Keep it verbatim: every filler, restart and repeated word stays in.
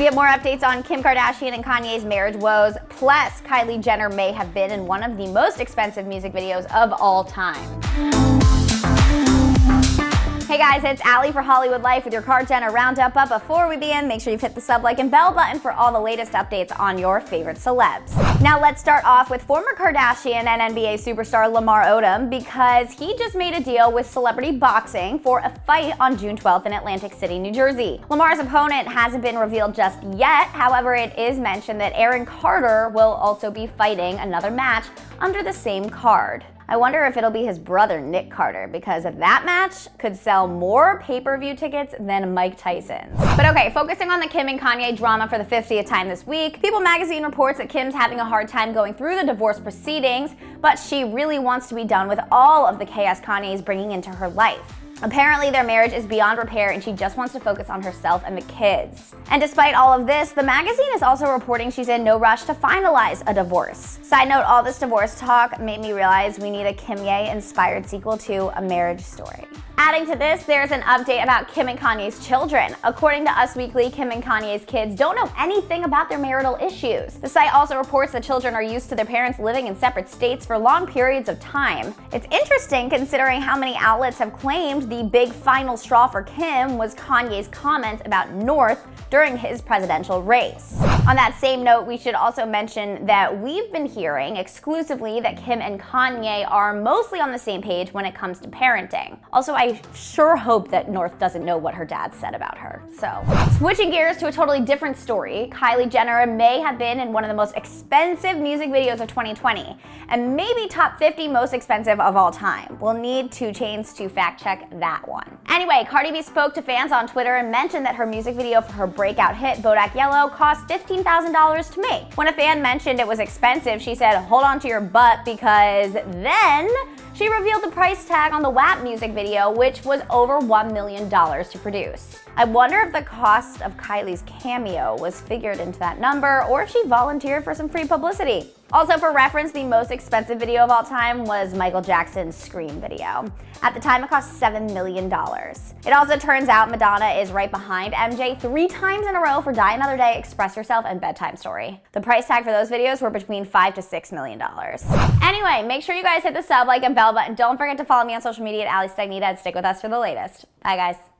We have more updates on Kim Kardashian and Kanye's marriage woes, plus Kylie Jenner may have been in one of the most expensive music videos of all time. Hey guys, it's Ali for Hollywood Life with your Card Jenner Roundup. But before we begin, make sure you've hit the sub, like, and bell button for all the latest updates on your favorite celebs. Now let's start off with former Kardashian and N B A superstar Lamar Odom, because he just made a deal with Celebrity Boxing for a fight on June twelfth in Atlantic City, New Jersey. Lamar's opponent hasn't been revealed just yet. However, it is mentioned that Aaron Carter will also be fighting another match under the same card. I wonder if it'll be his brother, Nick Carter, because that match could sell more pay-per-view tickets than Mike Tyson's. But okay, focusing on the Kim and Kanye drama for the fiftieth time this week, People Magazine reports that Kim's having a hard time going through the divorce proceedings, but she really wants to be done with all of the chaos Kanye is bringing into her life. Apparently, their marriage is beyond repair and she just wants to focus on herself and the kids. And despite all of this, the magazine is also reporting she's in no rush to finalize a divorce. Side note, all this divorce talk made me realize we need a Kimye-inspired sequel to A Marriage Story. Adding to this, there's an update about Kim and Kanye's children. According to Us Weekly, Kim and Kanye's kids don't know anything about their marital issues. The site also reports that children are used to their parents living in separate states for long periods of time. It's interesting considering how many outlets have claimed the big final straw for Kim was Kanye's comments about North during his presidential race. On that same note, we should also mention that we've been hearing exclusively that Kim and Kanye are mostly on the same page when it comes to parenting. Also, I sure hope that North doesn't know what her dad said about her. So, switching gears to a totally different story, Kylie Jenner may have been in one of the most expensive music videos of twenty twenty, and maybe top fifty most expensive of all time. We'll need two Chainz to fact check that one. Anyway, Cardi B spoke to fans on Twitter and mentioned that her music video for her breakout hit, Bodak Yellow, cost fifteen thousand dollars to make. When a fan mentioned it was expensive, she said, "Hold on to your butt," because then she revealed the price tag on the W A P music video, which was over one million dollars to produce. I wonder if the cost of Kylie's cameo was figured into that number, or if she volunteered for some free publicity. Also, for reference, the most expensive video of all time was Michael Jackson's Scream video. At the time, it cost seven million dollars. It also turns out Madonna is right behind M J three times in a row for Die Another Day, Express Yourself, and Bedtime Story. The price tag for those videos were between five to six million dollars. Anyway, make sure you guys hit the sub, like, and bell button. Don't forget to follow me on social media at Ali Stagnita and stick with us for the latest. Bye, guys.